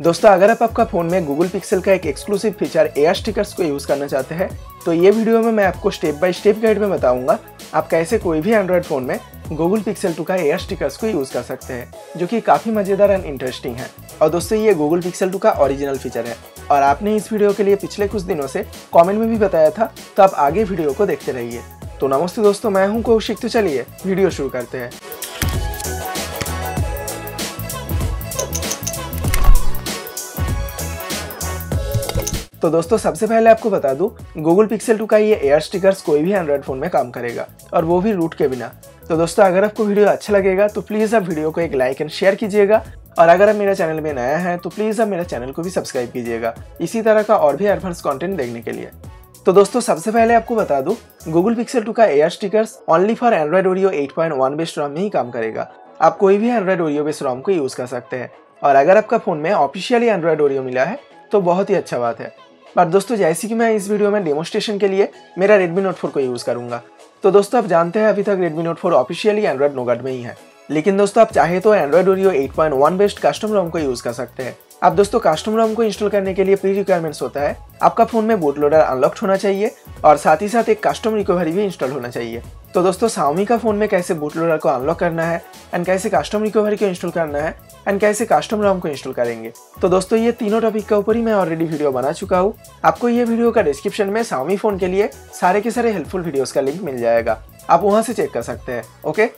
दोस्तों, अगर आप आपका फ़ोन में Google Pixel का एक एक्सक्लूसिव फीचर AR Stickers को यूज़ करना चाहते हैं तो ये वीडियो में मैं आपको स्टेप बाय स्टेप गाइड में बताऊंगा आप कैसे कोई भी एंड्रॉयड फ़ोन में Google Pixel 2 का AR Stickers को यूज़ कर सकते हैं, जो कि काफ़ी मज़ेदार एंड इंटरेस्टिंग है। और दोस्तों, ये Google Pixel 2 का ओरिजिनल फीचर है और आपने इस वीडियो के लिए पिछले कुछ दिनों से कॉमेंट में भी बताया था, तो आप आगे वीडियो को देखते रहिए। तो नमस्ते दोस्तों, मैं हूँ कौशिक, तो चलिए वीडियो शुरू करते हैं। तो दोस्तों, सबसे पहले आपको बता दूं, Google Pixel 2 का ये एयर स्टिकर्स कोई भी एंड्रॉयड फ़ोन में काम करेगा, और वो भी रूट के बिना। तो दोस्तों, अगर आपको वीडियो अच्छा लगेगा तो प्लीज़ आप वीडियो को एक लाइक एंड शेयर कीजिएगा, और अगर आप मेरा चैनल में नया है तो प्लीज़ आप मेरा चैनल को भी सब्सक्राइब कीजिएगा इसी तरह का और भी एडवांस कॉन्टेंट देखने के लिए। तो दोस्तों, सबसे पहले आपको बता दूँ, Google Pixel 2 का air stickers only for Android Oreo 8.1 based ROM में ही काम करेगा। आप कोई भी एंड्रॉयड ओरियो बेस्ड ROM को यूज़ कर सकते हैं, और अगर आपका फ़ोन में ऑफिशियली एंड्रॉयड ओरियो मिला है तो बहुत ही अच्छा बात है। पर दोस्तों, जैसे कि मैं इस वीडियो में डेमोस्ट्रेशन के लिए मेरा Redmi Note 4 को यूज़ करूंगा। तो दोस्तों, आप जानते हैं अभी तक Redmi Note 4 officially Android Nougat में ही है, लेकिन दोस्तों आप चाहे तो Android Oreo 8.1 based custom ROM को यूज़ कर सकते हैं। आप दोस्तों, कस्टम ROM को इंस्टॉल करने के लिए प्री रिक्वायरमेंट्स होता है, आपका फ़ोन में बूट लोडर अनलॉक्ड होना चाहिए और साथ ही साथ एक कस्टम रिकवरी भी इंस्टॉल होना चाहिए। तो दोस्तों, Xiaomi का फ़ोन में कैसे बूट लोडर को अनलॉक करना है एंड कैसे कस्टम रिकवरी को इंस्टॉल करना है एंड कैसे कस्टम ROM को इंस्टॉल करेंगे, तो दोस्तों ये तीनों टॉपिक के ऊपर ही मैं ऑलरेडी वीडियो बना चुका हूँ। आपको ये वीडियो का डिस्क्रिप्शन में Xiaomi फ़ोन के लिए सारे के सारे हेल्पफुल वीडियोज़ का लिंक मिल जाएगा, आप वहाँ से चेक कर सकते हैं। ओके,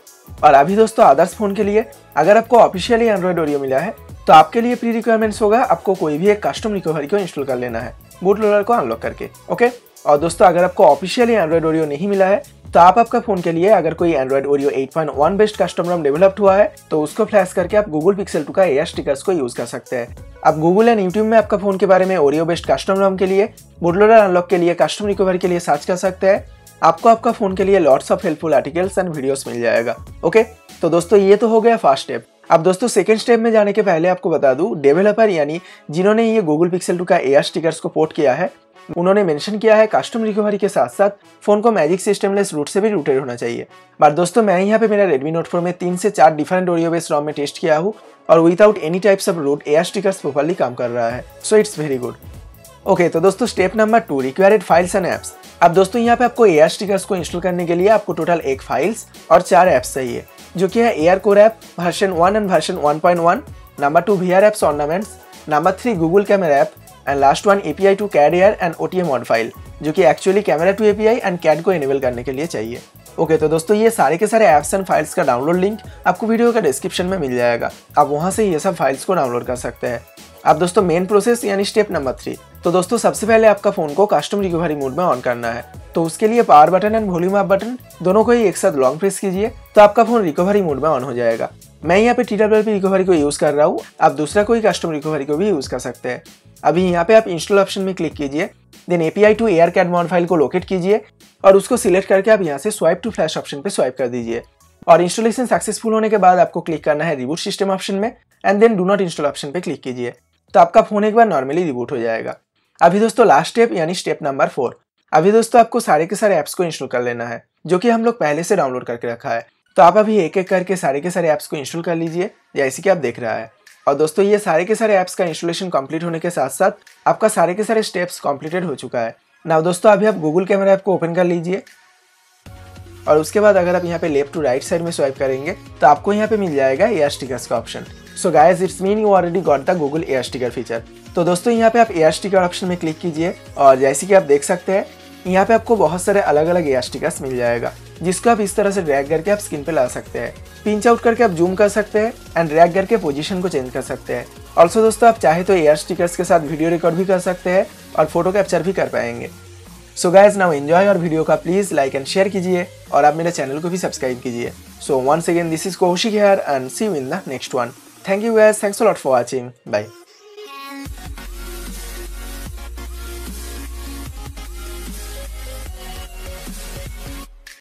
और अभी दोस्तों अदर्स फ़ोन के लिए, अगर आपको ऑफिशियली एंड्रॉयड ओरियो मिला है तो आपके लिए प्री रिक्वायरमेंट्स होगा, आपको कोई भी एक कस्टम रिकवरी को इंस्टॉल कर लेना है बूट लोडर को अनलॉक करके। ओके, और दोस्तों अगर आपको ऑफिशियली एंड्रॉयड ओरियो नहीं मिला है तो आप आपका फ़ोन के लिए अगर कोई Android Oreo 8.1 based custom ROM developed हुआ है तो उसको फ्लैश करके आप Google Pixel 2 का AR स्टिकर्स को यूज़ कर सकते हैं। आप Google एंड YouTube में आपका फ़ोन के बारे में ओरियो बेस्ड कस्टम ROM के लिए, बूट लोडर अनलॉक के लिए, कस्टम रिकवरी के लिए सर्च कर सकते हैं। आपको आपका फ़ोन के लिए lots of helpful articles and videos मिल जाएगा। ओके, तो दोस्तों ये तो हो गया फर्स्ट स्टेप। अब दोस्तों सेकंड स्टेप में जाने के पहले आपको बता दूं, डेवलपर यानी जिन्होंने ये Google Pixel 2 का AR स्टिकर्स को पोर्ट किया है उन्होंने मेंशन किया है कस्टम रिकवरी के साथ साथ फ़ोन को मैजिक सिस्टमलेस रूट से भी रूटेड होना चाहिए। बट दोस्तों, मैं यहाँ पे मेरा Redmi Note 4 में 3 से 4 डिफरेंट ओरियो बेस्ड ROM में टेस्ट किया हूँ और without any types of root AR stickers properly काम कर रहा है, so it's very good. Okay, तो दोस्तों step number 2, required files and apps. अब दोस्तों यहाँ पे आपको AR स्टिकर्स को इंस्टॉल करने के लिए आपको टोटल 1 फाइल्स और 4 ऐप्स चाहिए, जो कि है AR core app version 1 and version 1.1, नंबर 2 VR एप्स ऑर्नामेंट्स, नंबर 3 Google camera app and last 1 API two CAD AR and OTA mod file, जो कि actually camera two API and CAD को इनेबल करने के लिए चाहिए। ओके, तो दोस्तों ये सारे के सारे ऐप्स एंड फाइल्स का डाउनलोड लिंक आपको वीडियो का डिस्क्रिप्शन में मिल जाएगा, आप वहाँ से ये सब फाइल्स को डाउनलोड कर सकते हैं। अब दोस्तों मेन प्रोसेस यानी स्टेप नंबर 3, तो दोस्तों सबसे पहले आपका फ़ोन को कस्टम रिकवरी मोड में ऑन करना है, तो उसके लिए power button and volume up button दोनों को ही एक साथ लॉन्ग प्रेस कीजिए तो आपका फ़ोन रिकवरी मोड में ऑन हो जाएगा। मैं यहाँ पे TWRP रिकवरी को यूज़ कर रहा हूँ, आप दूसरा कोई कस्टम रिकवरी को भी यूज़ कर सकते हैं। अभी यहाँ पे आप इंस्टॉल ऑप्शन में क्लिक कीजिए, then API two AR CAD mod file को लोकेट कीजिए और उसको सिलेक्ट करके आप यहाँ से स्वाइप टू फ्लैश ऑप्शन पे स्वाइप कर दीजिए, और इंस्टॉलेशन सक्सेसफुल होने के बाद आपको क्लिक करना है रिबूट सिस्टम ऑप्शन में and then do not install option पे क्लिक कीजिए, तो आपका फ़ोन एक बार नॉर्मली रिबूट हो जाएगा। अभी दोस्तों लास्ट स्टेप यानी स्टेप नंबर 4, अभी दोस्तों आपको सारे के सारे ऐप्स को इंस्टॉल कर लेना है, जो कि हम लोग पहले से डाउनलोड करके रखा है। तो आप अभी एक एक करके सारे के सारे ऐप्स को इंस्टॉल कर लीजिए, जैसे कि आप देख रहा है। और दोस्तों ये सारे के सारे ऐप्स का इंस्टॉलेशन कंप्लीट होने के साथ साथ आपका सारे के सारे स्टेप्स कंप्लीटेड हो चुका है। नाउ दोस्तों, अभी आप Google कैमरा ऐप को ओपन कर लीजिए और उसके बाद अगर आप यहाँ पे लेफ्ट टू राइट साइड में स्वाइप करेंगे तो आपको यहाँ पे मिल जाएगा AR स्टिकर्स का option. So guys, it's mean you already got the Google AR sticker feature. तो दोस्तों यहाँ पे आप AR स्टिकर ऑप्शन में क्लिक कीजिए और जैसे कि आप देख सकते हैं यहाँ पे आपको बहुत सारे अलग अलग AR स्टिकर्स मिल जाएगा, जिसको आप इस तरह से ड्रैग करके आप स्क्रीन पे ला सकते हैं, पिंच आउट करके आप जूम कर सकते हैं एंड ड्रैग करके पोजीशन को चेंज कर सकते हैं। ऑल्सो दोस्तों आप चाहे तो AR स्टिकर्स के साथ वीडियो रिकॉर्ड भी कर सकते हैं और फोटो कैप्चर भी कर पाएंगे। सो गाइज, नाउ एंजॉय और वीडियो का प्लीज़ लाइक एंड शेयर कीजिए और आप मेरे चैनल को भी सब्सक्राइब कीजिए। So once again, this is Kaushik here and see you in the next one. Thank you guys, thanks a lot for watching, bye.